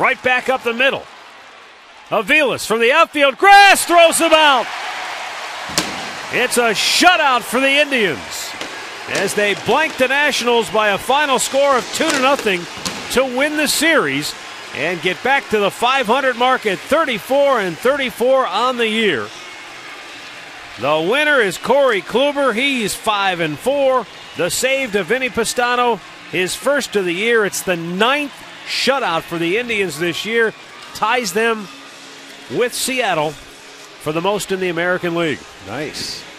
Right back up the middle. Aviles from the outfield. Grass throws him out. It's a shutout for the Indians as they blank the Nationals by a final score of 2-0 to win the series and get back to the 500 mark at 34-34 on the year. The winner is Corey Kluber. He's 5-4. The save to Vinnie Pestano, his first of the year. It's the 9th shutout for the Indians this year. Ties them with Seattle for the most in the American League. Nice.